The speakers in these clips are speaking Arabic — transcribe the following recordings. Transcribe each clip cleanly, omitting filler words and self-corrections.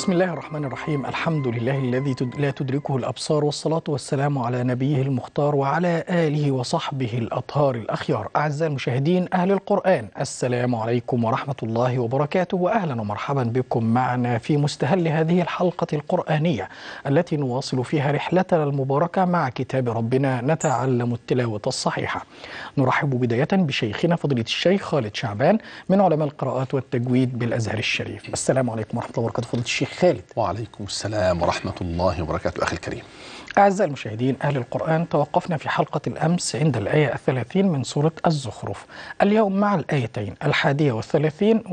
بسم الله الرحمن الرحيم. الحمد لله الذي لا تدركه الأبصار، والصلاة والسلام على نبيه المختار وعلى آله وصحبه الأطهار الأخيار. أعزائي المشاهدين أهل القرآن، السلام عليكم ورحمة الله وبركاته، وأهلا ومرحبا بكم معنا في مستهل هذه الحلقة القرآنية التي نواصل فيها رحلتنا المباركة مع كتاب ربنا نتعلم التلاوة الصحيحة. نرحب بداية بشيخنا فضيلة الشيخ خالد شعبان من علماء القراءات والتجويد بالأزهر الشريف. السلام عليكم ورحمة الله وبركاته فضيلة الشيخ خالد. وعليكم السلام ورحمة الله وبركاته أخي الكريم. أعزائي المشاهدين أهل القرآن، توقفنا في حلقة الأمس عند الآية 30 من سورة الزخرف. اليوم مع الآيتين 31 و32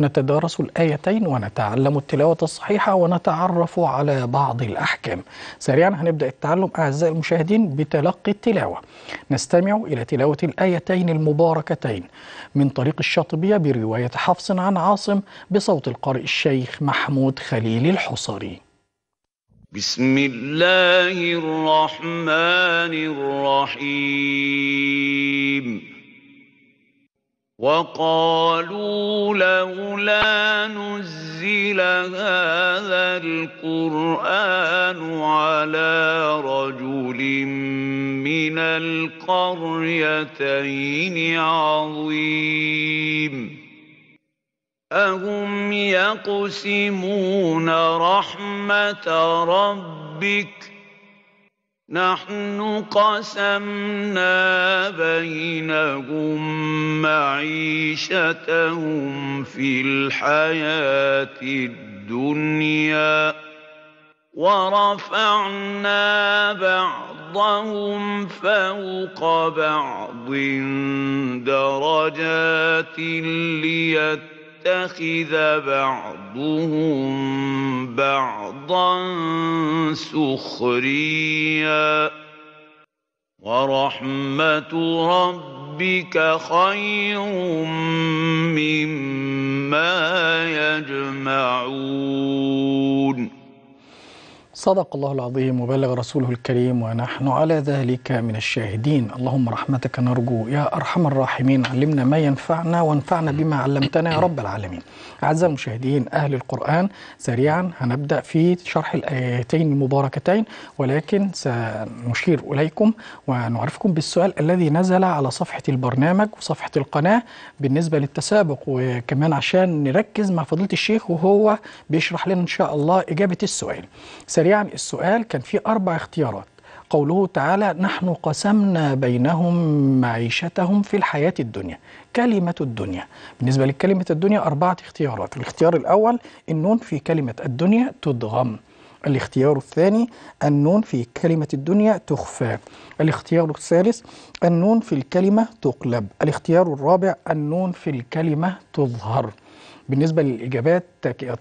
نتدارس الآيتين ونتعلم التلاوة الصحيحة ونتعرف على بعض الأحكام. سريعا هنبدأ التعلم أعزائي المشاهدين بتلقي التلاوة. نستمع إلى تلاوة الآيتين المباركتين من طريق الشاطبية برواية حفص عن عاصم بصوت القارئ الشيخ محمود خليل الحصري. بسم الله الرحمن الرحيم. وقالوا لولا نزل هذا القرآن على رجل من القريتين عظيم. أهم يقسمون رحمة ربك؟ نحن قسمنا بينهم معيشتهم في الحياة الدنيا ورفعنا بعضهم فوق بعض درجات يتخذ بعضهم بعضا سخريا ورحمة ربك خير مما يجمعون. صدق الله العظيم وبلغ رسوله الكريم ونحن على ذلك من الشاهدين. اللهم رحمتك نرجو يا أرحم الراحمين. علمنا ما ينفعنا وانفعنا بما علمتنا يا رب العالمين. أعزائي المشاهدين أهل القرآن، سريعا هنبدأ في شرح الآيتين المباركتين، ولكن سنشير إليكم ونعرفكم بالسؤال الذي نزل على صفحة البرنامج وصفحة القناة بالنسبة للتسابق، وكمان عشان نركز مع فضيلة الشيخ وهو بيشرح لنا إن شاء الله إجابة السؤال. سريعا السؤال كان فيه 4 اختيارات. قوله تعالى نحن قسمنا بينهم معيشتهم في الحياة الدنيا، كلمة الدنيا، بالنسبة لكلمة الدنيا 4 اختيارات. الاختيار الأول النون في كلمة الدنيا تدغم. الاختيار الثاني النون في كلمة الدنيا تخفى. الاختيار الثالث النون في الكلمة تقلب. الاختيار الرابع النون في الكلمة تظهر. بالنسبة للإجابات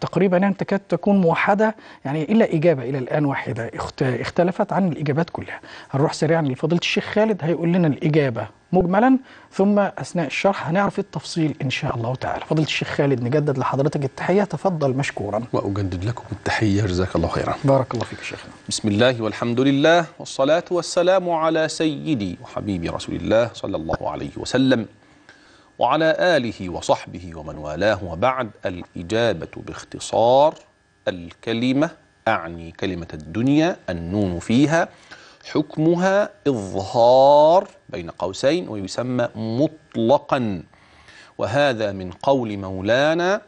تقريبا يعني تكاد تكون موحدة، يعني إلا إجابة إلى الآن واحدة اختلفت عن الإجابات كلها. هنروح سريعا لفضيلة الشيخ خالد هيقول لنا الإجابة مجملا، ثم أثناء الشرح هنعرف التفصيل إن شاء الله تعالى. فضيلة الشيخ خالد نجدد لحضرتك التحية، تفضل مشكورا. وأجدد لكم التحية جزاك الله خيرا. بارك الله فيك يا شيخنا. بسم الله والحمد لله والصلاة والسلام على سيدي وحبيبي رسول الله صلى الله عليه وسلم وعلى آله وصحبه ومن والاه، وبعد. الإجابة باختصار الكلمة، أعني كلمة الدنيا، النون فيها، حكمها إظهار بين قوسين ويسمى مطلقا، وهذا من قول مولانا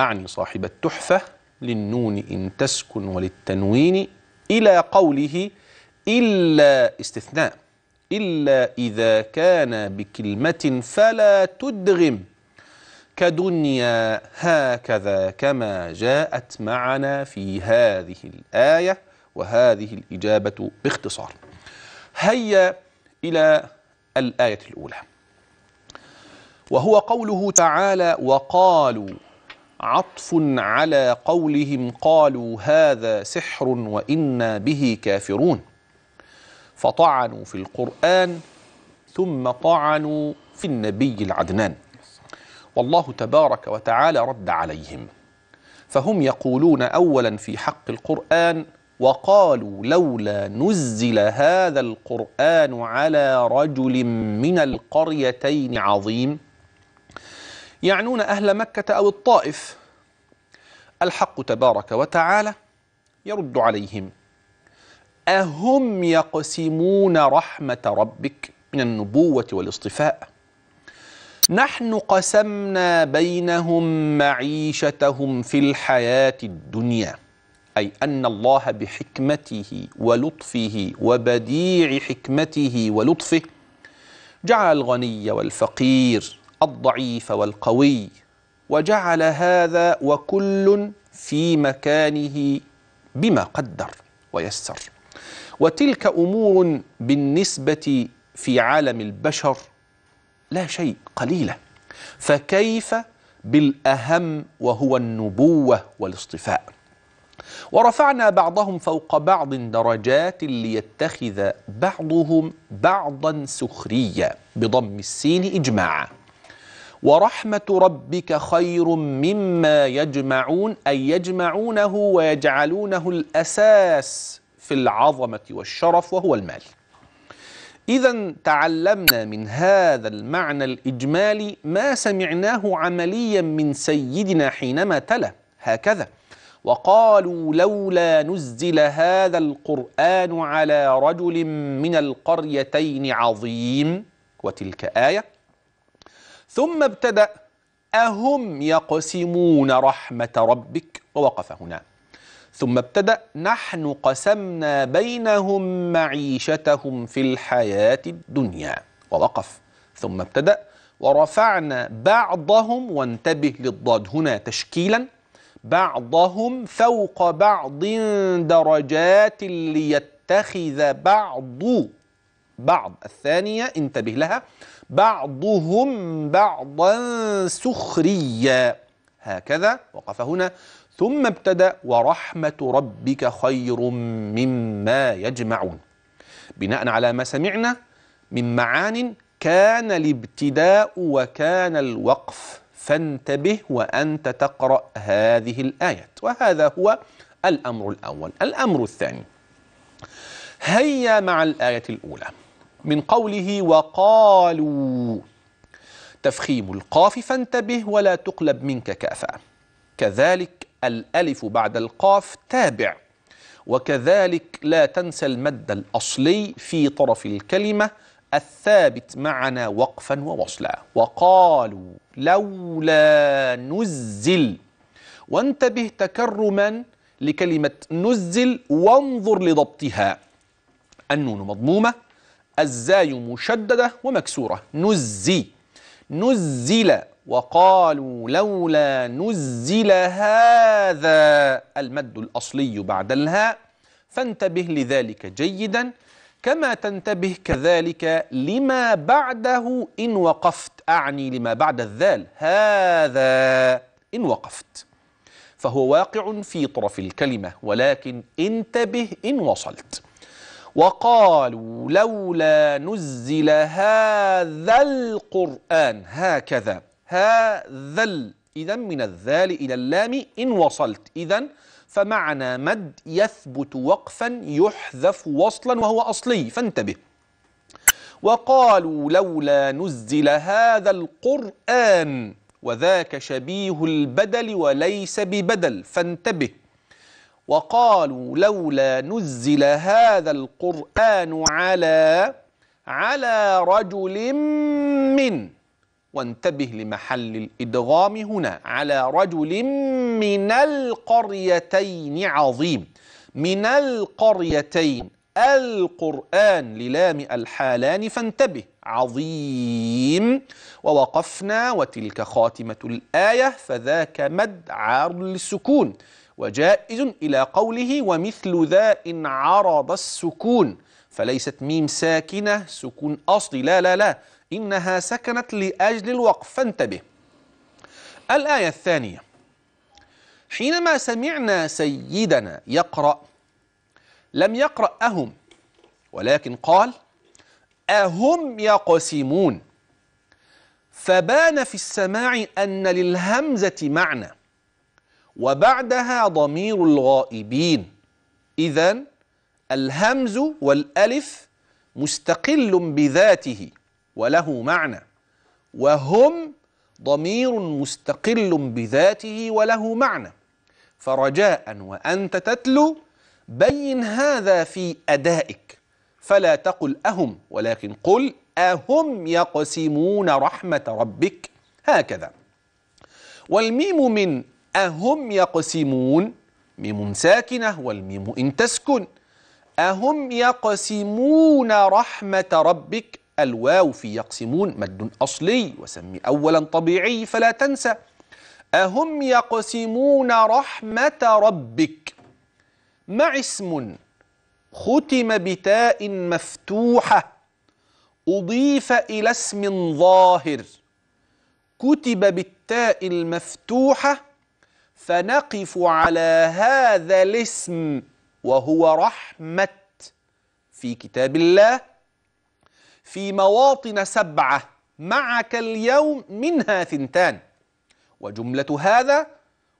أعني صاحب التحفة للنون إن تسكن وللتنوين، إلى قوله إلا استثناء إلا إذا كان بكلمة فلا تدغم كدنيا، هكذا كما جاءت معنا في هذه الآية، وهذه الإجابة باختصار. هيا إلى الآية الأولى، وهو قوله تعالى وقالوا، عطف على قولهم قالوا هذا سحر وإنا به كافرون، فطعنوا في القرآن ثم طعنوا في النبي العدنان، والله تبارك وتعالى رد عليهم، فهم يقولون أولا في حق القرآن وقالوا لولا نزل هذا القرآن على رجل من القريتين عظيم، يعنون أهل مكة أو الطائف الحق تبارك وتعالى يرد عليهم: أهم يقسمون رحمة ربك؟ من النبوة والاصطفاء. نحن قسمنا بينهم معيشتهم في الحياة الدنيا، أي أن الله بحكمته ولطفه وبديع حكمته ولطفه جعل الغني والفقير، الضعيف والقوي، وجعل هذا وكل في مكانه بما قدر ويسر. وتلك أمور بالنسبة في عالم البشر لا شيء، قليلة، فكيف بالأهم وهو النبوة والاصطفاء؟ ورفعنا بعضهم فوق بعض درجات ليتخذ بعضهم بعضا سخريا، بضم السين إجماعا. ورحمة ربك خير مما يجمعون، أي يجمعونه ويجعلونه الأساس في العظمة والشرف وهو المال. إذن تعلمنا من هذا المعنى الإجمالي ما سمعناه عمليا من سيدنا حينما تلا هكذا: وقالوا لولا نزل هذا القرآن على رجل من القريتين عظيم، وتلك آية. ثم ابتدأ: أهم يقسمون رحمة ربك، ووقف هنا. ثم ابتدأ: نحن قسمنا بينهم معيشتهم في الحياة الدنيا، ووقف. ثم ابتدأ: ورفعنا بعضهم، وانتبه للضاد هنا تشكيلا، بعضهم فوق بعض درجات ليتخذ بعض الثانية، انتبه لها، بعضهم بعضا سخريا، هكذا، وقف هنا. ثم ابتدأ: ورحمة ربك خير مما يجمعون. بناء على ما سمعنا من معان كان الابتداء وكان الوقف، فانتبه وأنت تقرأ هذه الآيات. وهذا هو الأمر الأول. الأمر الثاني هيا مع الآية الأولى من قوله: وقالوا، تفخيم القاف، فانتبه ولا تقلب منك كافة. كذلك الألف بعد القاف تابع، وكذلك لا تنسى المد الأصلي في طرف الكلمة الثابت معنا وقفا ووصلا. وقالوا لولا نزل، وانتبه تكرما لكلمة نزل وانظر لضبطها. النون مضمومة، الزاي مشددة ومكسورة، نزل. وقالوا لولا نزل هذا، المد الأصلي بعد الهاء، فانتبه لذلك جيدا، كما تنتبه كذلك لما بعده إن وقفت، أعني لما بعد الذال، هذا إن وقفت، فهو واقع في طرف الكلمة، ولكن انتبه إن وصلت. وقالوا لولا نزل هذا القرآن، هكذا، هذا، إذن من الذال إلى اللام إن وصلت، إذن فمعنى مد يثبت وقفا يحذف وصلا وهو أصلي، فانتبه. وقالوا لولا نزل هذا القرآن، وذاك شبيه البدل وليس ببدل، فانتبه. وقالوا لولا نزل هذا القرآن على رجل من، وانتبه لمحل الإدغام هنا، على رجل من القريتين عظيم. من القريتين، القرآن للام الحالان، فانتبه، عظيم. ووقفنا، وتلك خاتمة الآية، فذاك مد عارض للسكون، وجائز إلى قوله: ومثل ذا إن عرض السكون، فليست ميم ساكنة سكون أصلي، لا، إنها سكنت لأجل الوقف، فانتبه. الآية الثانية، حينما سمعنا سيدنا يقرأ لم يقرأ أهم، ولكن قال أهم يقسمون، فبان في السماع أن للهمزة معنى، وبعدها ضمير الغائبين، إذن الهمز والألف مستقل بذاته وله معنى، وهم ضمير مستقل بذاته وله معنى، فرجاء وأنت تتلو بين هذا في أدائك، فلا تقل أهم ولكن قل أهم يقسمون رحمة ربك، هكذا. والميم من أهم يقسمون ميم ساكنة، والميم إن تسكن. أهم يقسمون رحمة ربك، الواو في يقسمون مد أصلي وسمي أولا طبيعي فلا تنسى. أهم يقسمون رحمة ربك مع اسم ختم بتاء مفتوحة أضيف إلى اسم ظاهر كتب بالتاء المفتوحة، فنقف على هذا الاسم وهو رحمة في كتاب الله في مواطن 7 معك اليوم، منها 2. وجملة هذا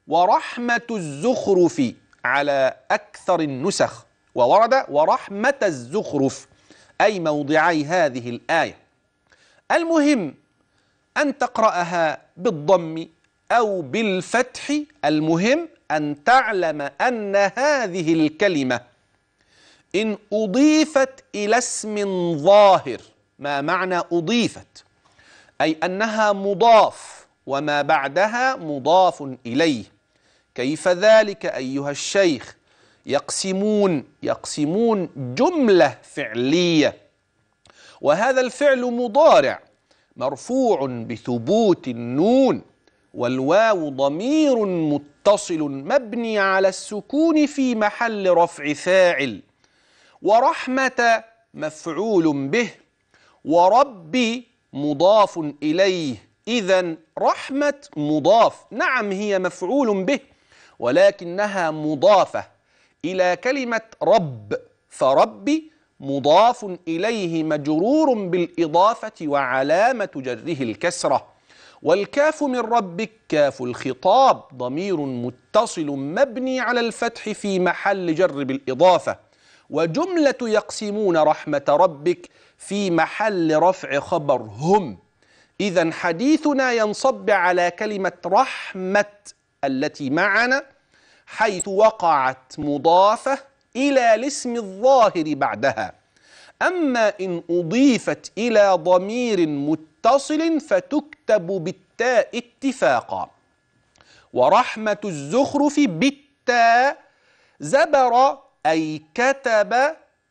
ورحمة الزخرف على أكثر النسخ، وورد ورحمة الزخرف، أي موضعي هذه الآية. المهم أن تقرأها بالضم أو بالفتح، المهم أن تعلم أن هذه الكلمة إن أضيفت إلى اسم ظاهر، ما معنى أضيفت؟ أي أنها مضاف وما بعدها مضاف إليه. كيف ذلك أيها الشيخ؟ يقسمون جملة فعلية، وهذا الفعل مضارع مرفوع بثبوت النون، والواو ضمير متصل مبني على السكون في محل رفع فاعل، ورحمة مفعول به، وربي مضاف إليه. إذن رحمة مضاف، نعم هي مفعول به ولكنها مضافة إلى كلمة رب، فربي مضاف إليه مجرور بالإضافة وعلامة جره الكسرة. والكاف من ربك كاف الخطاب، ضمير متصل مبني على الفتح في محل جر بالإضافة. وجملة يقسمون رحمة ربك في محل رفع خبر هم، إذن حديثنا ينصب على كلمة رحمة التي معنا حيث وقعت مضافة إلى الاسم الظاهر بعدها. أما إن أضيفت إلى ضمير متصل فتكتب بالتاء اتفاقا. ورحمة الزخرف بالتاء زبر، أي كتب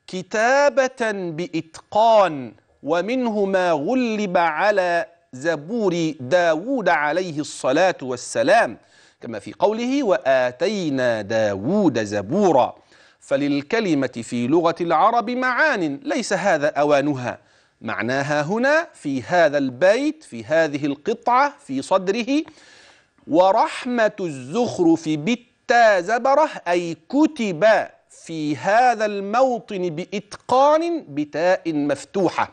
كتابة بإتقان، ومنه ما غلب على زبور داود عليه الصلاة والسلام كما في قوله وآتينا داود زبورا. فللكلمة في لغة العرب معان ليس هذا أوانها، معناها هنا في هذا البيت في هذه القطعة في صدره. ورحمة الزخرف بالتاء زبره، أي كتب في هذا الموطن بإتقان بتاء مفتوحة.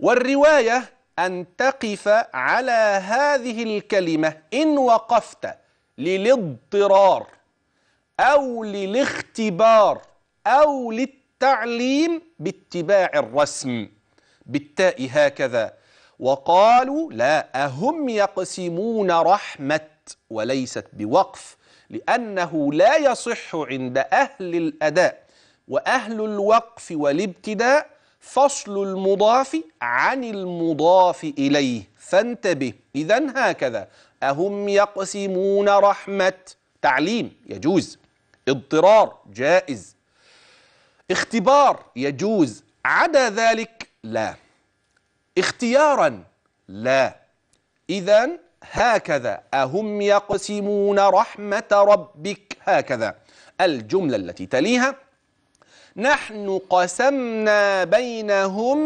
والرواية أن تقف على هذه الكلمة إن وقفت للاضطرار أو للاختبار أو للتعليم باتباع الرسم بالتاء هكذا. وقالوا لا، أهم يقسمون رحمة، وليست بوقف لأنه لا يصح عند أهل الأداء وأهل الوقف والابتداء فصل المضاف عن المضاف إليه، فانتبه. إذن هكذا أهم يقسمون رحمة، تعليم يجوز، اضطرار جائز، اختبار يجوز، عدا ذلك لا، اختيارا لا. إذن هكذا أهم يقسمون رحمة ربك، هكذا. الجملة التي تليها نحن قسمنا بينهم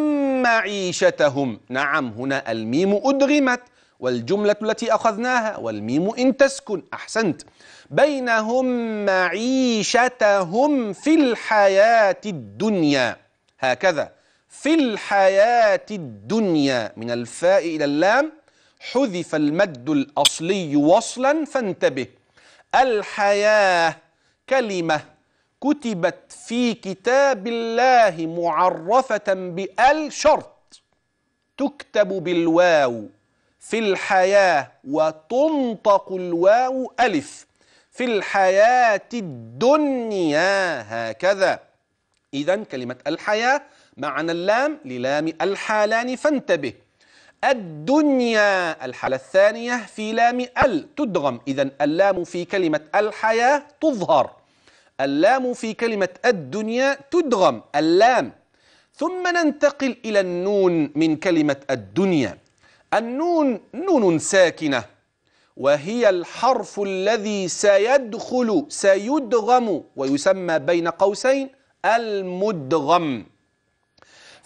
معيشتهم، نعم هنا الميم أدغمت، والجملة التي أخذناها والميم إن تسكن، أحسنت، بينهم معيشتهم في الحياة الدنيا، هكذا في الحياة الدنيا. من الفاء إلى اللام حذف المد الأصلي وصلا، فانتبه. الحياة كلمة كتبت في كتاب الله معرفة بأل شرط تكتب بالواو في الحياة، وتنطق الواو ألف. في الحياة الدنيا هكذا. إذن كلمة الحياة معنى اللام للام الحالان، فانتبه، الدنيا الحالة الثانية في لام ال تدغم، إذن اللام في كلمة الحياة تظهر، اللام في كلمة الدنيا تدغم اللام. ثم ننتقل إلى النون من كلمة الدنيا. النون نون ساكنة، وهي الحرف الذي سيدخل سيدغم، ويسمى بين قوسين المدغم.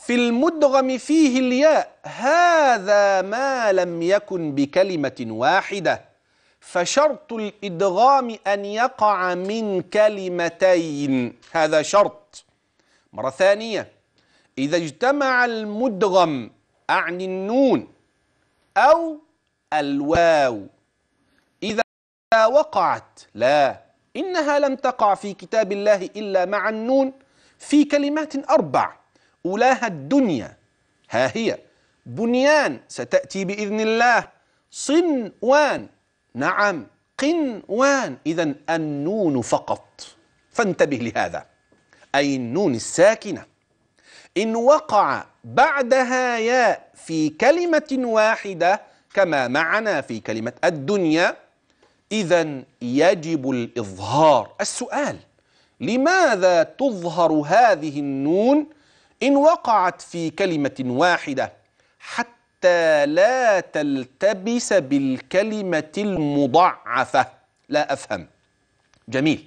في المدغم فيه الياء، هذا ما لم يكن بكلمة واحدة، فشرط الإدغام أن يقع من كلمتين، هذا شرط. مرة ثانية، إذا اجتمع المدغم أعني النون أو الواو، إذا وقعت، لا، إنها لم تقع في كتاب الله إلا مع النون في كلمات 4، أولاها الدنيا، ها هي، بنيان، ستأتي بإذن الله، صنوان، نعم، قنوان. إذن النون فقط، فانتبه لهذا، أي النون الساكنة. إن وقع بعدها ياء في كلمة واحدة كما معنا في كلمة الدنيا، إذن يجب الإظهار. السؤال، لماذا تظهر هذه النون إن وقعت في كلمة واحدة؟ حتى لا تلتبس بالكلمة المضاعفة. لا أفهم. جميل.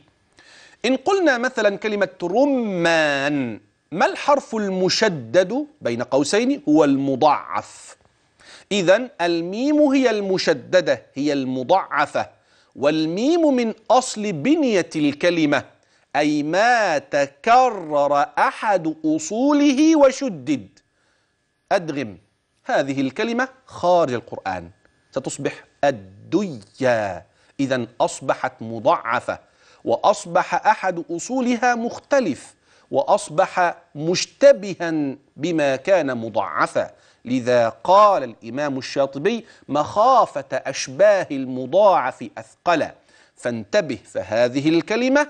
إن قلنا مثلا كلمة رمان، ما الحرف المشدد بين قوسين؟ هو المضاعف. إذن الميم هي المشددة، هي المضاعفة، والميم من أصل بنية الكلمة، أي ما تكرر أحد أصوله وشدد. أدغم هذه الكلمة خارج القرآن، ستصبح الديا. إذن أصبحت مضاعفة، وأصبح أحد أصولها مختلف، وأصبح مشتبها بما كان مضاعفا. لذا قال الإمام الشاطبي: مخافة أشباه المضاعف أثقلا. فانتبه، فهذه الكلمة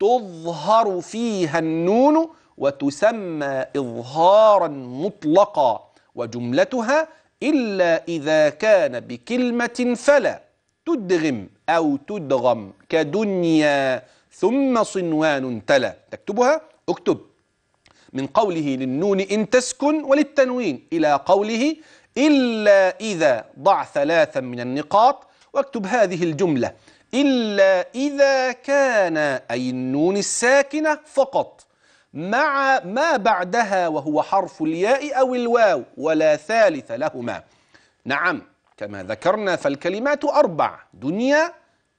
تظهر فيها النون وتسمى إظهارا مطلقا، وجملتها: إلا إذا كان بكلمة فلا، تدغم أو تدغم كدنيا ثم صنوان تلا. تكتبها، اكتب من قوله للنون إن تسكن وللتنوين إلى قوله إلا إذا، ضع 3 من النقاط واكتب هذه الجملة: إلا إذا كان، أي النون الساكنة فقط، مع ما بعدها وهو حرف الياء أو الواو، ولا ثالث لهما. نعم، كما ذكرنا فالكلمات 4: دنيا،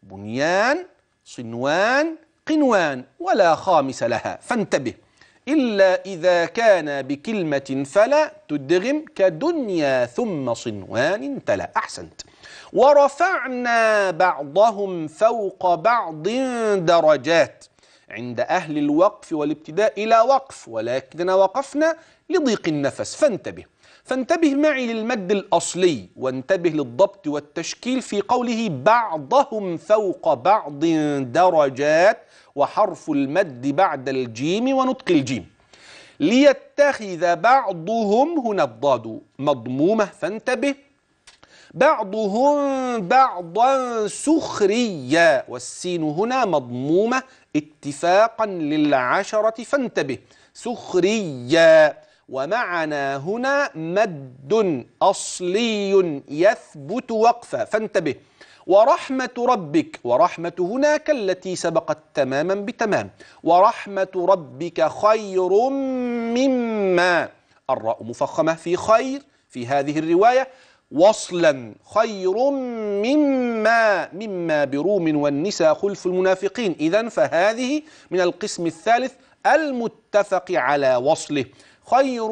بنيان، صنوان، قنوان، ولا خامس لها. فانتبه، إلا إذا كان بكلمة فلا، تدغم كدنيا ثم صنوان تلا. أحسنت. ورفعنا بعضهم فوق بعض درجات عند أهل الوقف والابتداء إلى وقف، ولكننا وقفنا لضيق النفس. فانتبه، فانتبه معي للمد الأصلي، وانتبه للضبط والتشكيل في قوله بعضهم فوق بعض درجات، وحرف المد بعد الجيم ونطق الجيم. ليتخذ بعضهم، هنا الضاد مضمومة، فانتبه، بعضهم بعضا سخريا، والسين هنا مضمومة اتفاقا للعشرة، فانتبه، سخريا. ومعنا هنا مد أصلي يثبت وقفا، فانتبه، ورحمة ربك، ورحمة هنا كالتي سبقت تماما بتمام، ورحمة ربك خير مما، الراء مفخمة في خير في هذه الرواية، وصلا، خير مما، مما بروم والنساء خلف المنافقين. إذن فهذه من القسم الثالث المتفق على وصله، خير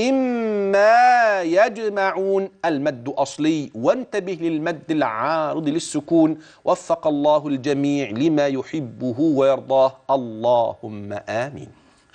مما يجمعون، المد أصلي، وانتبه للمد العارض للسكون. وفق الله الجميع لما يحبه ويرضاه، اللهم آمين.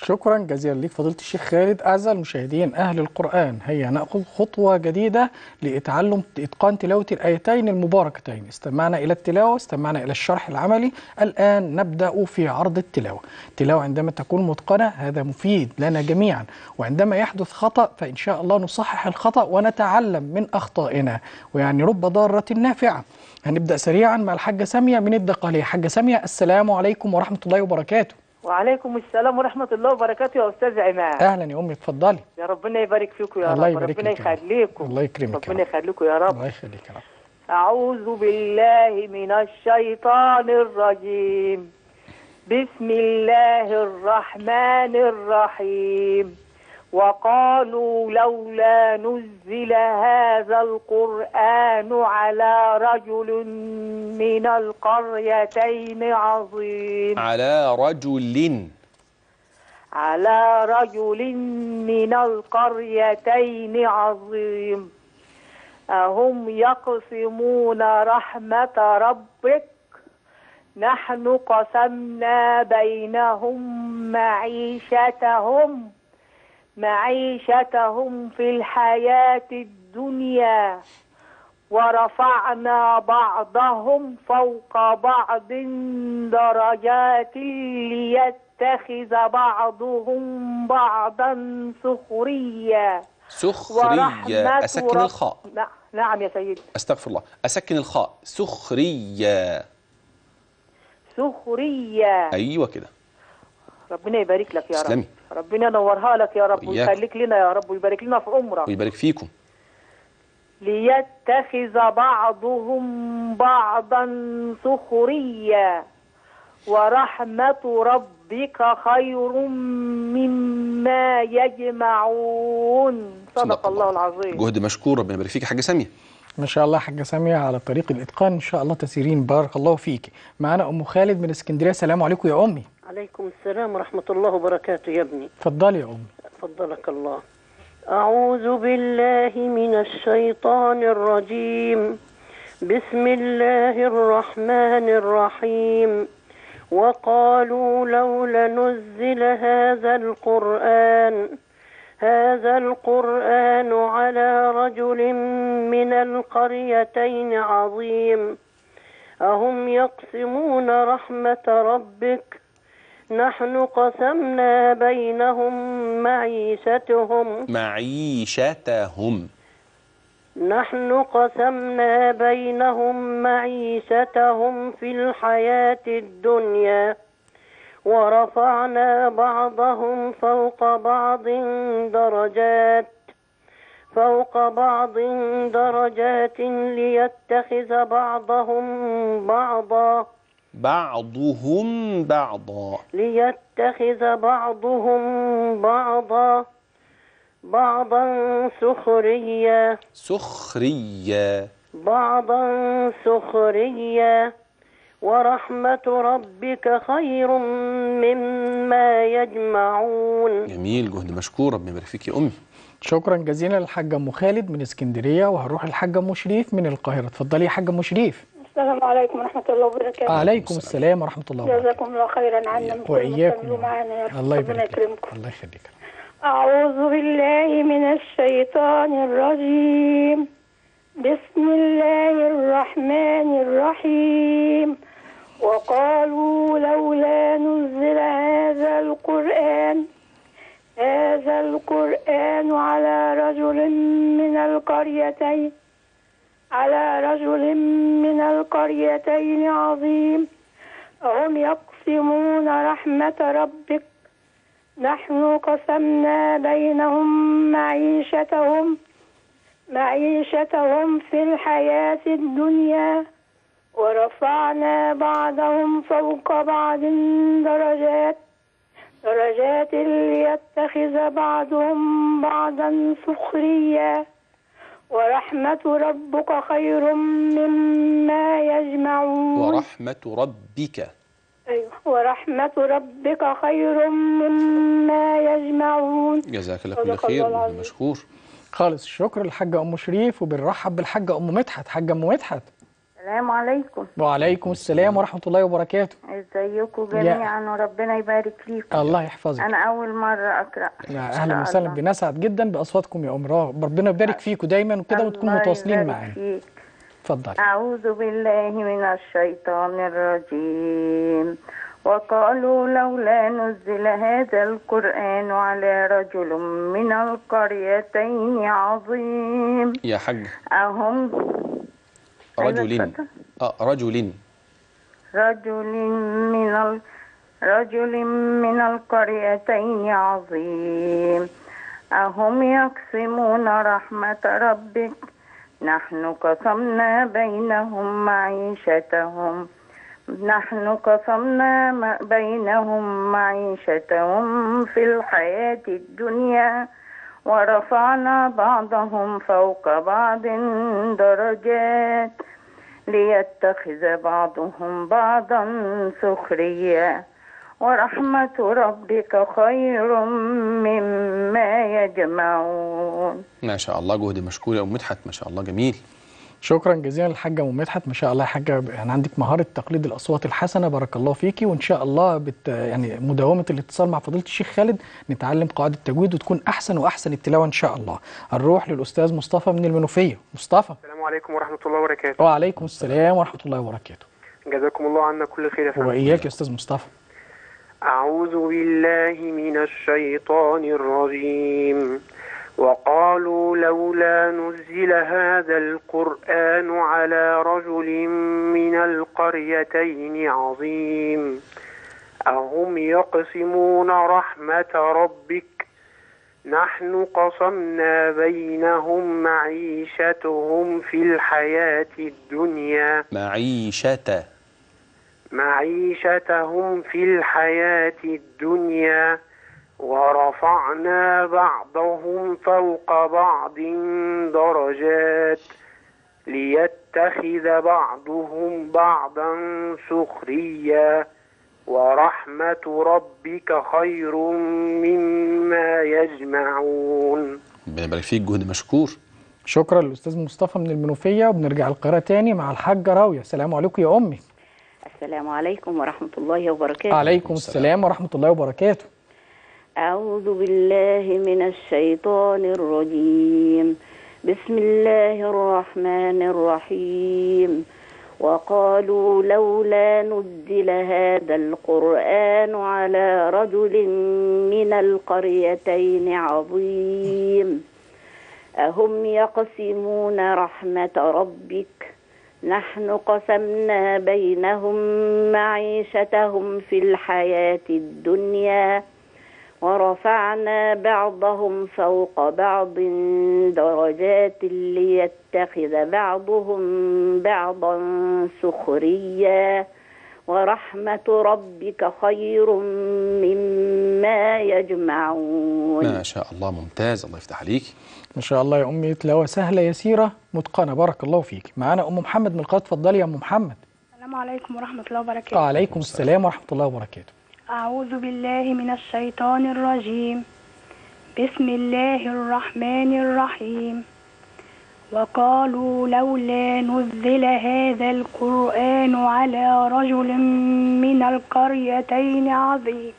شكرا جزيلا ليك فضيلة الشيخ خالد. أعزائي المشاهدين أهل القرآن، هيا نأخذ خطوة جديدة لإتعلم إتقان تلاوة الآيتين المباركتين. استمعنا إلى التلاوة، استمعنا إلى الشرح العملي، الآن نبدأ في عرض التلاوة. التلاوة عندما تكون متقنة هذا مفيد لنا جميعا، وعندما يحدث خطأ فإن شاء الله نصحح الخطأ ونتعلم من أخطائنا، ويعني رب ضارة نافعة. هنبدأ سريعا مع الحاجة سامية من الدقهلية. حاجة سامية، السلام عليكم ورحمة الله وبركاته. وعليكم السلام ورحمة الله وبركاته يا أستاذ عماد. أهلا يا أمي، اتفضلي. يا ربنا يبارك فيكم يا رب، ربنا يخليكم. الله يكرمك، ربنا يخليكم يا رب. الله يخليك يا رب. أعوذ بالله من الشيطان الرجيم، بسم الله الرحمن الرحيم، وقالوا لولا نزل هذا القرآن على رجل من القريتين عظيم. على رجل من القريتين عظيم، أهم يقسمون رحمة ربك، نحن قسمنا بينهم معيشتهم في الحياة الدنيا، ورفعنا بعضهم فوق بعض درجات ليتخذ بعضهم بعضا سخريا. أسكن الخاء. نعم يا سيدي. أستغفر الله، أسكن الخاء. سخريا. أيوة كده. ربنا يبارك لك يا رب. اسلامي. ربنا ينورها لك يا رب ويخليك لنا يا رب ويبارك لنا في عمرك ويبارك فيكم. ليتخذ بعضهم بعضا سخريا، ورحمة ربك خير مما يجمعون. صدق الله العظيم. جهد مشكور، ربنا يبارك فيك حاجة سامية. ما شاء الله حاجة سامية على طريق الإتقان إن شاء الله تسيرين، بارك الله فيك. معانا أم خالد من اسكندرية. السلام عليكم يا أمي. عليكم السلام ورحمة الله وبركاته يا ابني. اتفضلي يا أمي. اتفضلك الله. أعوذ بالله من الشيطان الرجيم، بسم الله الرحمن الرحيم، وقالوا لولا نزل هذا القرآن على رجل من القريتين عظيم، أهم يقسمون رحمة ربك، نحن قسمنا بينهم معيشتهم، نحن قسمنا بينهم معيشتهم في الحياة الدنيا، ورفعنا بعضهم فوق بعض درجات ليتخذ بعضهم بعضا ليتخذ بعضا سخريا، ورحمة ربك خير مما يجمعون. جميل، جهد مشكور، ربنا يبارك فيك يا أمي. شكرا جزيلا للحاجة أم خالد من اسكندرية، وهنروح الحاجة أم شريف من القاهرة. اتفضلي يا حاجة أم شريف. السلام عليكم ورحمة الله وبركاته. عليكم السلام ورحمة الله وبركاته. جزاكم الله خيرا عنا وإياكم معانا يا رب. الله يبارك فيكم. الله يخليك. أعوذ بالله من الشيطان الرجيم، بسم الله الرحمن الرحيم، وقالوا لولا نزل هذا القرآن على رجل من القريتين عظيم، هم يقسمون رحمة ربك، نحن قسمنا بينهم معيشتهم في الحياة الدنيا، ورفعنا بعضهم فوق بعض درجات ليتخذ بعضهم بعضا سخريا، ورحمة ربك خير مما يجمعون. جزاك الله كل خير، مشكور خالص. شكر الحاجة أم شريف، وبنرحب بالحاجة أم مدحت. حاجة أم مدحت. السلام عليكم. وعليكم السلام ورحمة الله وبركاته. ازيكم جميعا وربنا يبارك فيكم. الله يحفظك. أنا أول مرة أقرأ. أهلا وسهلا، بنسعد جدا بأصواتكم يا أم راغب، ربنا يبارك فيكم دايما وكده وتكونوا متواصلين معانا. اتفضلي. أعوذ بالله من الشيطان الرجيم. وقالوا لولا نزل هذا القرآن على رجل من القريتين عظيم. يا حاج أهم رجل من القريتين عظيم أهم يقسمون رحمة ربك نحن قسمنا بينهم معيشتهم في الحياة الدنيا ورفعنا بعضهم فوق بعض درجات ليتخذ بعضهم بعضا سخريا ورحمة ربك خير مما يجمعون. ما شاء الله، جهد مشكورة يا أم مدحت، ما شاء الله جميل. شكرا جزيلا للحاجة أم مدحت، ما شاء الله يا حاجة يعني عندك مهارة تقليد الأصوات الحسنة، بارك الله فيكي، وإن شاء الله يعني مداومة الاتصال مع فضيلة الشيخ خالد نتعلم قواعد التجويد وتكون أحسن وأحسن التلاوة إن شاء الله. هنروح للأستاذ مصطفى من المنوفية. مصطفى، السلام عليكم ورحمة الله وبركاته. وعليكم السلام ورحمة الله وبركاته. جزاكم الله عنا كل خير يا فندم. وإياك يا أستاذ مصطفى. أعوذ بالله من الشيطان الرجيم. وقالوا لولا نزل هذا القرآن على رجل من القريتين عظيم أهم يقسمون رحمة ربك نحن قسمنا بينهم معيشتهم في الحياة الدنيا معيشتهم في الحياة الدنيا ورفعنا بعضهم فوق بعض درجات ليتخذ بعضهم بعضا سخريا ورحمة ربك خير مما يجمعون. ربنا يبارك فيك، جهد مشكور. شكرا للأستاذ مصطفى من المنوفية، وبنرجع القاهرة تاني مع الحاجة راوية. السلام عليكم يا أمي. السلام عليكم ورحمة الله وبركاته. عليكم السلام ورحمة الله وبركاته. أعوذ بالله من الشيطان الرجيم. بسم الله الرحمن الرحيم. وقالوا لولا نزل هذا القرآن على رجل من القريتين عظيم أهم يقسمون رحمة ربك نحن قسمنا بينهم معيشتهم في الحياة الدنيا ورفعنا بعضهم فوق بعض درجات ليتخذ بعضهم بعضا سخريا ورحمة ربك خير مما يجمعون. ما شاء الله، ممتاز، الله يفتح عليك. ما شاء الله يا أمي، تلاوة سهلة يسيرة متقنة، بارك الله فيك. معانا أم محمد من القاهرة، اتفضلي يا أم محمد. السلام عليكم ورحمة الله وبركاته. وعليكم السلام ورحمة الله وبركاته. أعوذ بالله من الشيطان الرجيم. بسم الله الرحمن الرحيم. وقالوا لولا نزل هذا القرآن على رجل من القريتين عظيم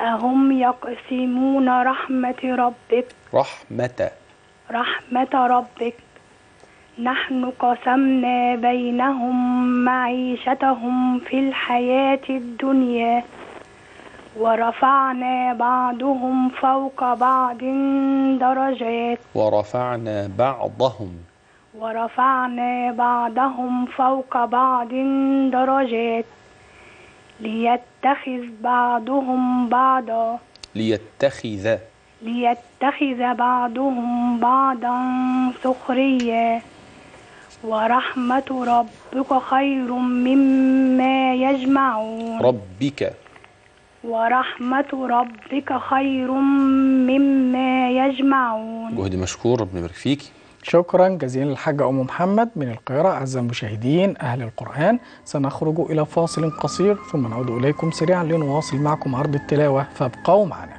أهم يقسمون رحمة ربك نحن قسمنا بينهم معيشتهم في الحياة الدنيا ورفعنا بعضهم فوق بعض درجات ورفعنا بعضهم فوق بعض درجات ليتخذ بعضهم بعضا ليتخذ بعضهم بعضا سخريا ورحمة ربك خير مما يجمعون. ورحمة ربك خير مما يجمعون. جهد مشكور، ربنا يبارك فيكي. شكرا جزيلا للحاجة أم محمد من القاهرة. أعزائي المشاهدين أهل القرآن، سنخرج إلى فاصل قصير ثم نعود إليكم سريعا لنواصل معكم عرض التلاوة، فابقوا معنا.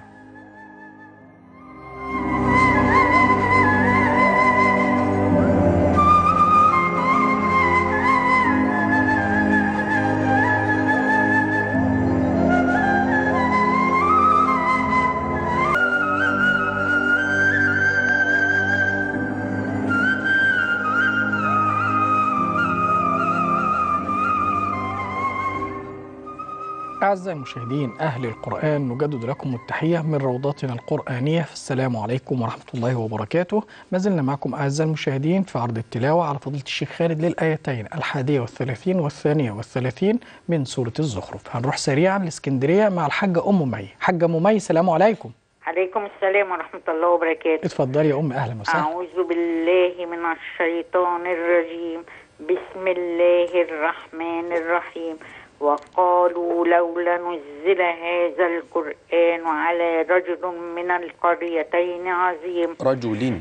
أعزائي المشاهدين أهل القرآن، نجدد لكم التحية من روضاتنا القرآنية، فالسلام عليكم ورحمة الله وبركاته. ما زلنا معكم أعزائي المشاهدين في عرض التلاوة على فضيلة الشيخ خالد للآيتين 31 و32 من سورة الزخرف. هنروح سريعا لإسكندرية مع الحاجة أم مي. حاجة أم مي، السلام عليكم. عليكم السلام ورحمة الله وبركاته. اتفضلي يا أم، أهلا وسهلا. أعوذ بالله من الشيطان الرجيم، بسم الله الرحمن الرحيم. وقالوا لولا نزل هذا القرآن على رجل من القريتين عظيم. رجل،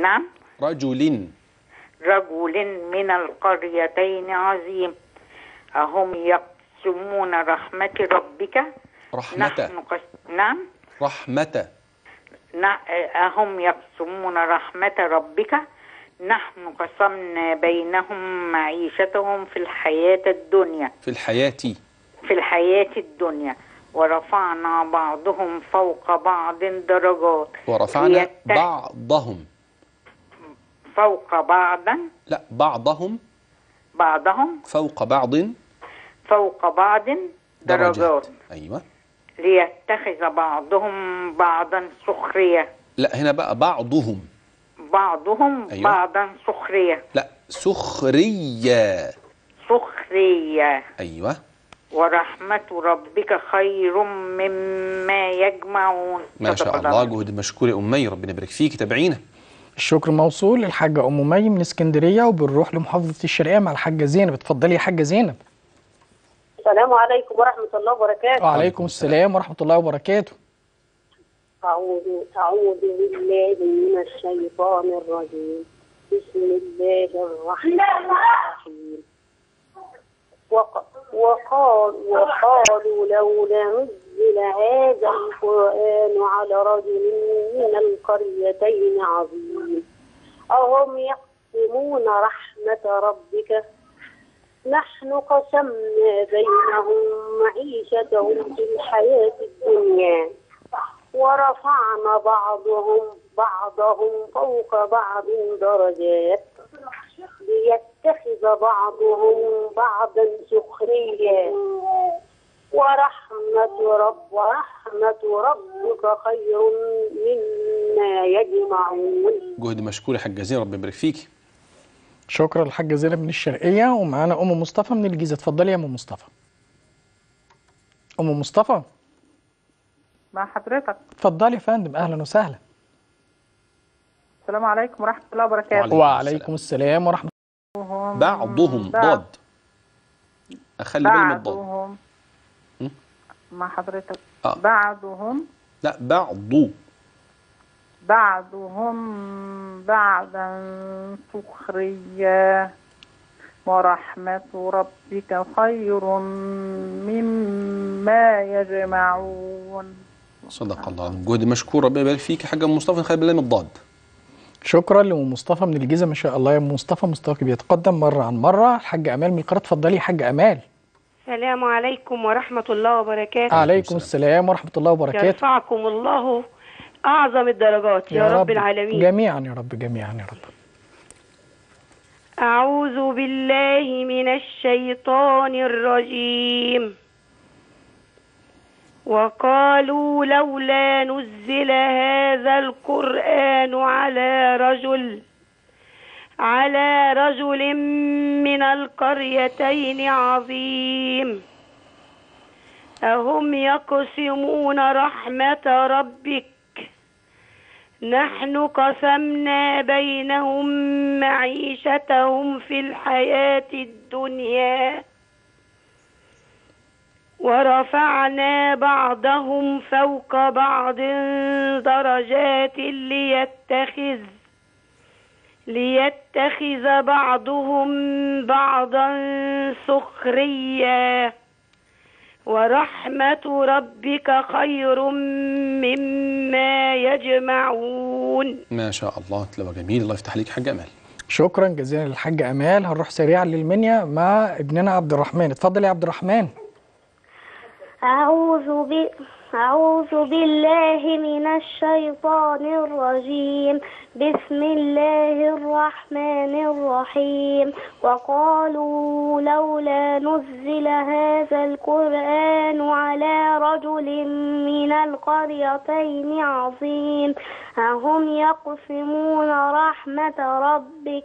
نعم، رجل من القريتين عظيم. أهم يقسمون رحمة ربك؟ أهم يقسمون رحمة ربك؟ نحن قسمنا بينهم معيشتهم في الحياة الدنيا ورفعنا بعضهم فوق بعض درجات. بعضهم فوق بعض درجات. أيوة، ليتخذ بعضهم بعضا سخرية. لا، هنا بقى بعضهم أيوة. بعضا سخرية. لا، سخرية أيوة. ورحمة ربك خير مما يجمعون. ما شاء الله، جهد مشكور يا أمي، ربنا يبارك فيك، تابعينا. الشكر موصول للحاجة أم مي من اسكندرية. وبنروح لمحافظة الشرقية مع الحاجة زينب. اتفضلي يا حاجة زينب. السلام عليكم ورحمة الله وبركاته. وعليكم السلام ورحمة الله وبركاته. أعوذ بالله من الشيطان الرجيم، بسم الله الرحمن الرحيم. وقالوا لولا نزل هذا القرآن على رجل من القريتين عظيم، أهم يقسمون رحمة ربك؟ نحن قسمنا بينهم معيشتهم في الحياة الدنيا ورفعنا بعضهم فوق بعض درجات ليتخذ بعضهم بعضا سخريا. ورحمة ربك خير مما يجمعون. جهد مشكور يا حاجة زينب، ربنا يبارك فيكي. شكرا للحاجة زينب من الشرقية. ومعانا أم مصطفى من الجيزة. اتفضلي يا أم مصطفى. أم مصطفى، مع حضرتك. اتفضلي يا فندم، اهلا وسهلا. السلام عليكم ورحمه الله وبركاته. وعليكم السلام ورحمه الله. بعضهم ضاد، اخلي بالي من الضاد. مع حضرتك بعضهم، لا، بعضهم بعضا سخريا. ورحمة ربك خير مما يجمعون. صدق الله، جهد مشكور، ربنا يبارك فيك يا حاج ام مصطفى. خلي بالله من الضاد. شكرا لام مصطفى من الجيزه. ما شاء الله يا ام مصطفى، مستواك بيتقدم مره عن مره. الحاجه امال من القاهره، اتفضلي يا حاجه امال. السلام عليكم ورحمه الله وبركاته. عليكم السلام ورحمه الله وبركاته. يرفعكم الله اعظم الدرجات يا رب العالمين جميعا يا رب، أعوذ بالله من الشيطان الرجيم. وقالوا لولا نزل هذا القرآن على رجل من القريتين عظيم، أهم يقسمون رحمة ربك؟ نحن قسمنا بينهم معيشتهم في الحياة الدنيا ورفعنا بعضهم فوق بعض درجات ليتخذ بعضهم بعضا سخريا. ورحمة ربك خير مما يجمعون. ما شاء الله، تلاوة جميل، الله يفتح ليك حاجة أمال. شكرا جزيلا للحاج أمال. هنروح سريعا للمنيا مع ابننا عبد الرحمن. اتفضل يا عبد الرحمن. أعوذ بالله من الشيطان الرجيم بسم الله الرحمن الرحيم وقالوا لولا نزل هذا القرآن على رجل من القريتين عظيم أهم يقسمون رحمة ربك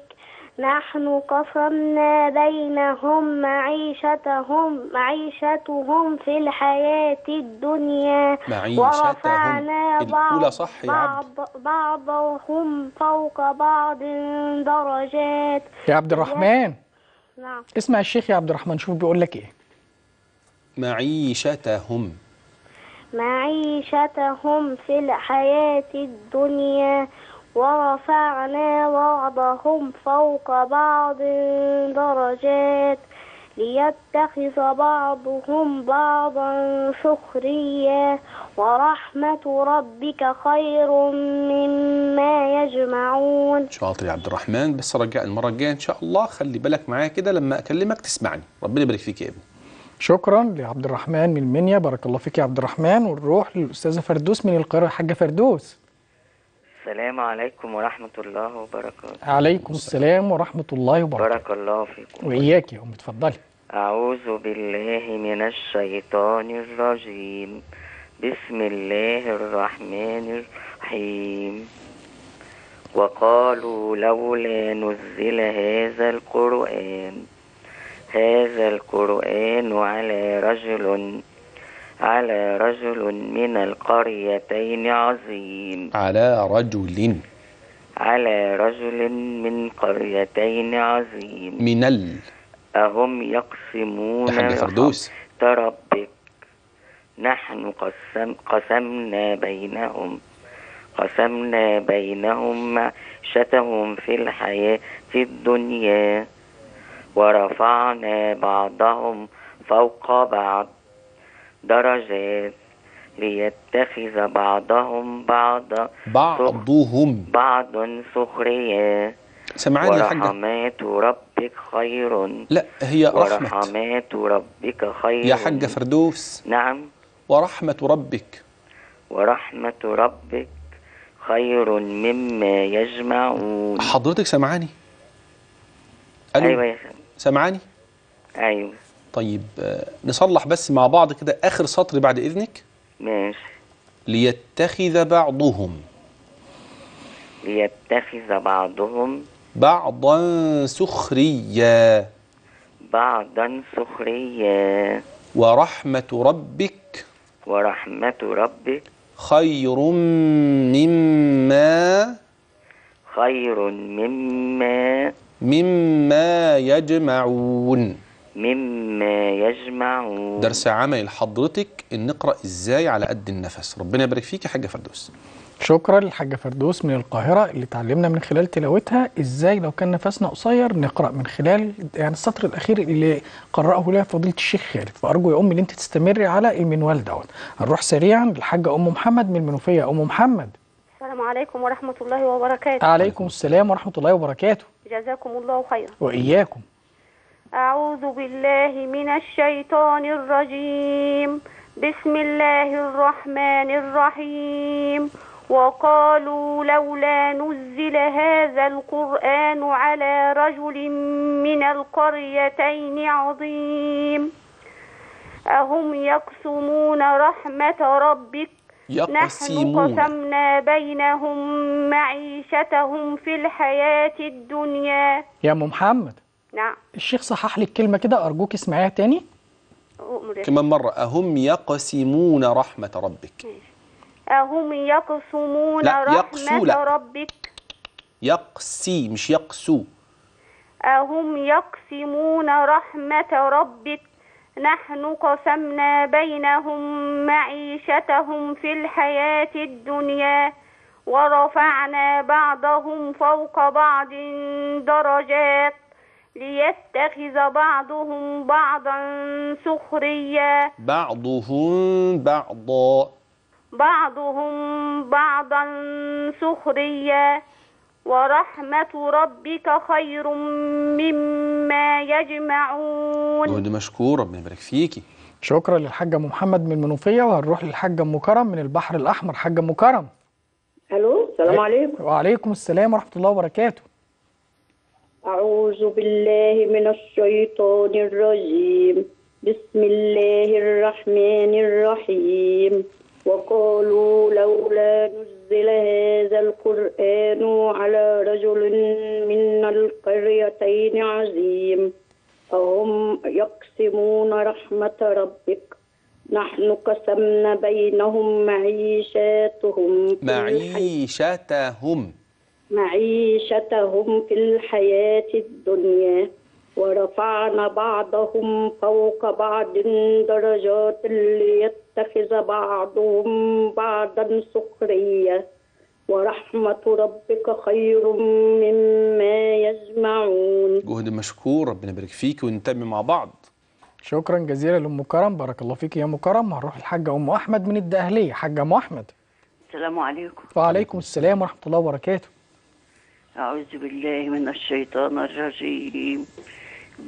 نحن قسمنا بينهم معيشتهم في الحياة الدنيا ورفعنا بعضهم فوق بعض درجات. يا عبد الرحمن نعم اسمع الشيخ يا عبد الرحمن شوف بيقول لك ايه. معيشتهم في الحياة الدنيا ورفعنا بعضهم فوق بعض درجات ليتخذ بعضهم بعضا سخريا ورحمة ربك خير مما يجمعون. شاطر يا عبد الرحمن بس رجاء المرة الجاية إن شاء الله خلي بالك معايا كده لما أكلمك تسمعني. ربنا يبارك فيك يا ابني. شكرا لعبد الرحمن من منيا بارك الله فيك يا عبد الرحمن. ونروح للأستاذة فردوس من القاهرة. حاجة فردوس السلام عليكم ورحمة الله وبركاته. عليكم السلام ورحمة الله وبركاته. بارك الله فيكم. وإياك يا أم اتفضلي. أعوذ بالله من الشيطان الرجيم بسم الله الرحمن الرحيم وقالوا لولا نزل هذا القرآن على رجل من القريتين عظيم. على رجل من قريتين عظيم. من ال أهم يقسمون رحمة ربك نحن قسمنا بينهم معيشتهم في الحياة الدنيا ورفعنا بعضهم فوق بعض درجات ليتخذ بعضهم بعضا سخريا سمعاني يا حاجة. ورحمات ربك خير. لا هي رحمة. ورحمات ربك خير يا حاجة فردوس. نعم ورحمة ربك خير مما يجمعون. حضرتك سمعاني؟ أيوة يا سامي. سمعاني؟ أيوة. طيب نصلح بس مع بعض كده آخر سطر بعد إذنك. ماشي. ليتخذ بعضهم بعضا سخريا ورحمة ربك خير مما يجمعون. درس عمل لحضرتك ان نقرا ازاي على قد النفس. ربنا يبارك فيك يا حاجه فردوس. شكرا للحاجه فردوس من القاهره اللي اتعلمنا من خلال تلاوتها ازاي لو كان نفسنا قصير نقرا من خلال يعني السطر الاخير اللي قراه لها فضيله الشيخ خالد. فارجو يا ام ان انت تستمري على المنوال دوت. هنروح سريعا للحاجه ام محمد من المنوفيه. ام محمد السلام عليكم ورحمه الله وبركاته. عليكم السلام ورحمه الله وبركاته. جزاكم الله خيرا. واياكم. أعوذ بالله من الشيطان الرجيم بسم الله الرحمن الرحيم وقالوا لولا نزل هذا القرآن على رجل من القريتين عظيم أهم يقسمون رحمة ربك نحن قسمنا بينهم معيشتهم في الحياة الدنيا. يا أم محمد نعم الشيخ صحح لي الكلمة كده أرجوك اسمعيها تاني كمان مرة. أهم يقسمون رحمة ربك. أهم يقسمون رحمة ربك. يقسي مش يقسو. أهم يقسمون رحمة ربك نحن قسمنا بينهم معيشتهم في الحياة الدنيا ورفعنا بعضهم فوق بعض درجات ليتخذ بعضهم بعضا سخريا. بعضهم بعضا سخريا ورحمة ربك خير مما يجمعون. مشكور ربنا يبارك فيكي. شكرا للحاجة أم محمد من المنوفية، وهنروح للحاجة أم كرم من البحر الأحمر. حاجة أم كرم، ألو، السلام عليكم. وعليكم السلام ورحمة الله وبركاته. أعوذ بالله من الشيطان الرجيم، بسم الله الرحمن الرحيم. وقالوا لولا نزل هذا القرآن على رجل من القريتين عظيم، فهم يقسمون رحمة ربك، نحن قسمنا بينهم معيشتهم في الحياة الدنيا، ورفعنا بعضهم فوق بعض درجات ليتخذ بعضهم بعضا سخرية، ورحمة ربك خير مما يجمعون. جهد مشكور، ربنا يبارك فيك وننتمي مع بعض. شكرا جزيلا لأم كرم، بارك الله فيك يا أم كرم. هنروح الحاجة أم أحمد من الدقهلية. حاجة أم أحمد، السلام عليكم. وعليكم السلام ورحمة الله وبركاته. أعوذ بالله من الشيطان الرجيم،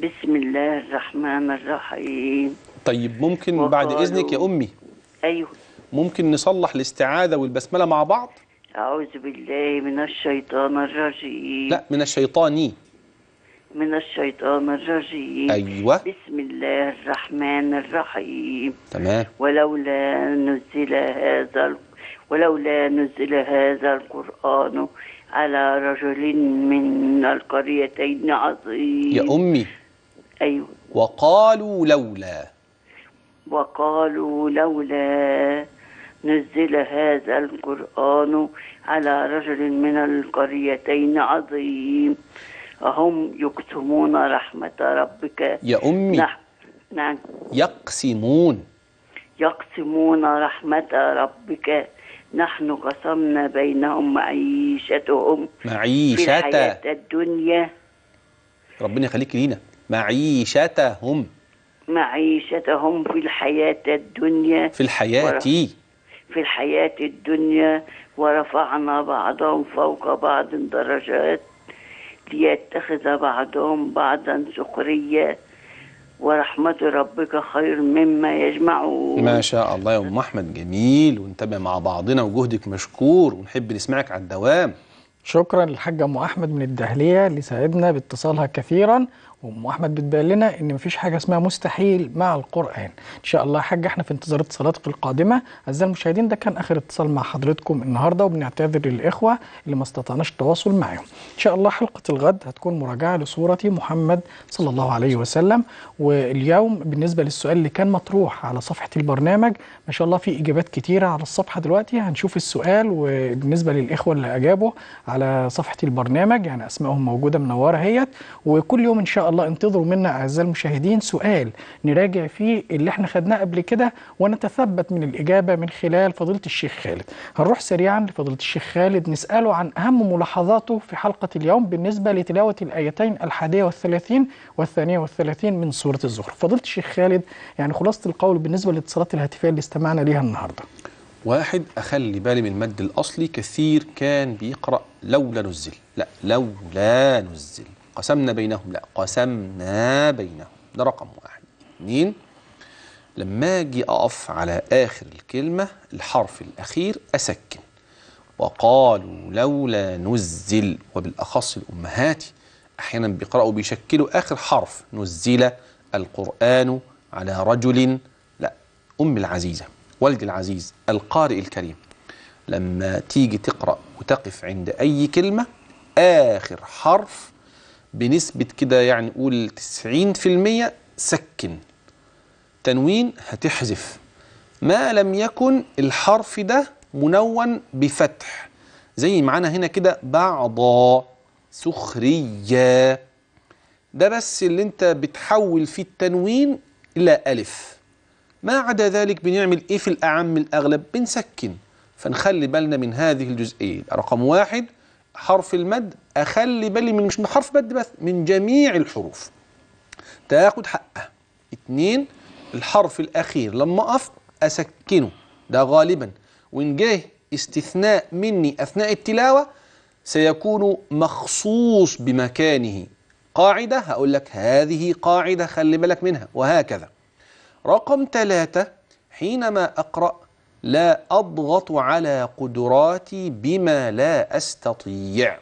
بسم الله الرحمن الرحيم. طيب ممكن بعد إذنك يا أمي، أيوه، ممكن نصلح الاستعاذة والبسملة مع بعض؟ أعوذ بالله من الشيطان الرجيم، لا، من الشيطان الرجيم، أيوة، بسم الله الرحمن الرحيم. تمام. ولولا نزل هذا القرآن على رجل من القريتين عظيم. يا أمي، أيوة، وقالوا لولا نزل هذا القرآن على رجل من القريتين عظيم، هم يقسمون رحمة ربك. يا أمي، نعم، يقسمون رحمة ربك، نحن قسمنا بينهم معيشتهم في الحياة الدنيا. ربنا يخليك لينا. معيشتهم في الحياة الدنيا، في الحياة الدنيا، ورفعنا بعضهم فوق بعض درجات ليتخذ بعضهم بعضا سخرية، ورحمة ربك خير مما يجمعون. ما شاء الله يا أم أحمد، جميل، وانتبه مع بعضنا وجهدك مشكور، ونحب نسمعك على الدوام. شكرا للحاجة أم أحمد من الدهلية اللي ساعدنا باتصالها كثيرا، وأم أحمد بتبين لنا إن مفيش حاجة اسمها مستحيل مع القرآن. إن شاء الله يا حاجة احنا في انتظار اتصالاتك القادمة. أعزائي المشاهدين، ده كان آخر اتصال مع حضرتكم النهاردة، وبنعتذر للإخوة اللي ما استطعناش التواصل معهم. إن شاء الله حلقة الغد هتكون مراجعة لسورة محمد صلى الله عليه وسلم، واليوم بالنسبة للسؤال اللي كان مطروح على صفحة البرنامج ما شاء الله في إجابات كتيرة على الصفحة دلوقتي. هنشوف السؤال، وبالنسبة للإخوة اللي أجابوا على صفحة البرنامج يعني أسمائهم موجودة منورة هيت. وكل يوم إن شاء الله انتظروا منا أعزائي المشاهدين سؤال نراجع فيه اللي احنا خدناه قبل كده، ونتثبت من الإجابة من خلال فضيلة الشيخ خالد. هنروح سريعا لفضيلة الشيخ خالد نسأله عن أهم ملاحظاته في حلقة اليوم بالنسبة لتلاوة الآيتين 31 و32 من سورة الزخرف. فضيلة الشيخ خالد، يعني خلاصة القول بالنسبة للاتصالات الهاتفية اللي استمعنا ليها النهارده. واحد، أخلي بالي من المد الأصلي، كثير كان بيقرأ لولا نزل، لا لولا نزل، قسمنا بينهم، لا قسمنا بينهم، ده رقم واحد. اثنين، لما اجي اقف على اخر الكلمه الحرف الاخير اسكن. وقالوا لولا نزل، وبالاخص الامهات احيانا بيقراوا بيشكلوا اخر حرف، نزل القران على رجل، لا، ام العزيزه، والد العزيز، القارئ الكريم. لما تيجي تقرا وتقف عند اي كلمه اخر حرف بنسبة كده يعني قول 90% سكن، تنوين هتحذف ما لم يكن الحرف ده منون بفتح، زي معانا هنا كده بعضا سخرية، ده بس اللي انت بتحول فيه التنوين إلى ألف. ما عدا ذلك بنعمل ايه في الأعم الأغلب؟ بنسكن. فنخلي بالنا من هذه الجزئية. رقم واحد، حرف المد أخلي بالي من، مش من حرف مد بس، من جميع الحروف تاخد حقها. اتنين، الحرف الأخير لما أقف أسكنه، ده غالبا، وإن جه استثناء مني أثناء التلاوة سيكون مخصوص بمكانه. قاعدة هقول لك هذه قاعدة خلي بالك منها، وهكذا. رقم 3 حينما أقرأ لا أضغط على قدراتي بما لا أستطيع.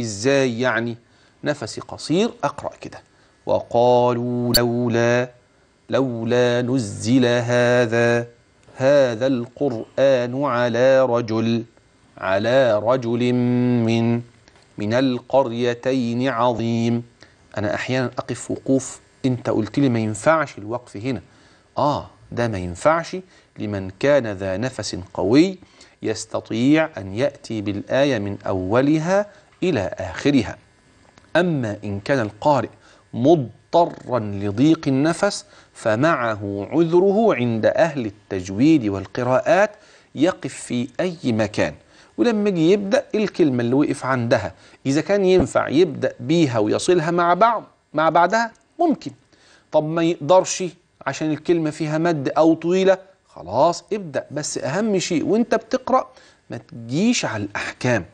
إزاي يعني؟ نفسي قصير أقرأ كده. وقالوا لولا نزل هذا القرآن على رجل من القريتين عظيم. أنا أحيانا أقف وقوف، أنت قلت لي ما ينفعش الوقف هنا، ده ما ينفعش لمن كان ذا نفس قوي يستطيع أن يأتي بالآية من أولها إلى آخرها. أما إن كان القارئ مضطرا لضيق النفس فمعه عذره عند أهل التجويد والقراءات، يقف في أي مكان، ولما يجي يبدأ الكلمة اللي وقف عندها إذا كان ينفع يبدأ بيها ويصلها مع بعضها ممكن. طب ما يقدرش عشان الكلمة فيها مد أو طويلة، خلاص ابدأ، بس أهم شيء وانت بتقرأ ما تجيش على الأحكام،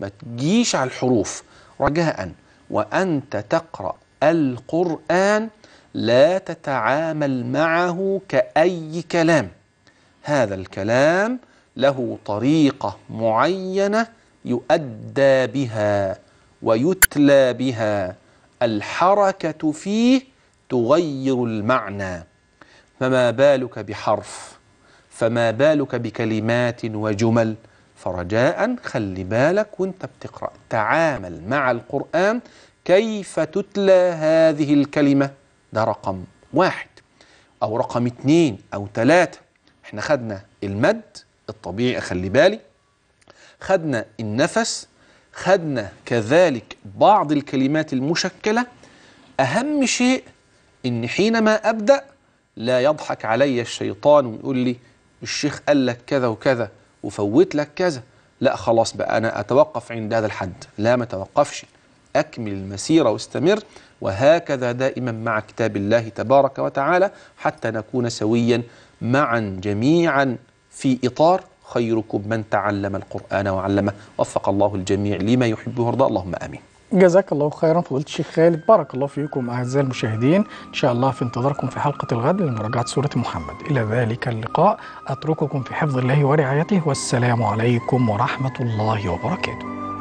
ما تجيش على الحروف. رجاء وأنت تقرأ القرآن لا تتعامل معه كأي كلام. هذا الكلام له طريقة معينة يؤدى بها ويتلى بها، الحركة فيه تغير المعنى، فما بالك بحرف، فما بالك بكلمات وجمل. فرجاء خلي بالك وانت بتقرأ، تعامل مع القرآن كيف تتلى هذه الكلمة. ده رقم 1 أو رقم 2 أو 3. احنا خدنا المد الطبيعي، أخلي بالي، خدنا النفس، خدنا كذلك بعض الكلمات المشكلة. أهم شيء إن حينما أبدأ لا يضحك علي الشيطان ويقول لي الشيخ قال لك كذا وكذا وفوت لك كذا، لا خلاص بقى أنا أتوقف عند هذا الحد. لا، ما توقفش، أكمل المسيرة واستمر، وهكذا دائما مع كتاب الله تبارك وتعالى حتى نكون سويا معا جميعا في إطار خيركم من تعلم القرآن وعلمه. وفق الله الجميع لما يحبه ويرضى، اللهم آمين. جزاك الله خيرا فضيلة الشيخ خالد، بارك الله فيكم أعزائي المشاهدين، إن شاء الله في انتظاركم في حلقة الغد لمراجعة سورة محمد. إلى ذلك اللقاء أترككم في حفظ الله ورعايته، والسلام عليكم ورحمة الله وبركاته.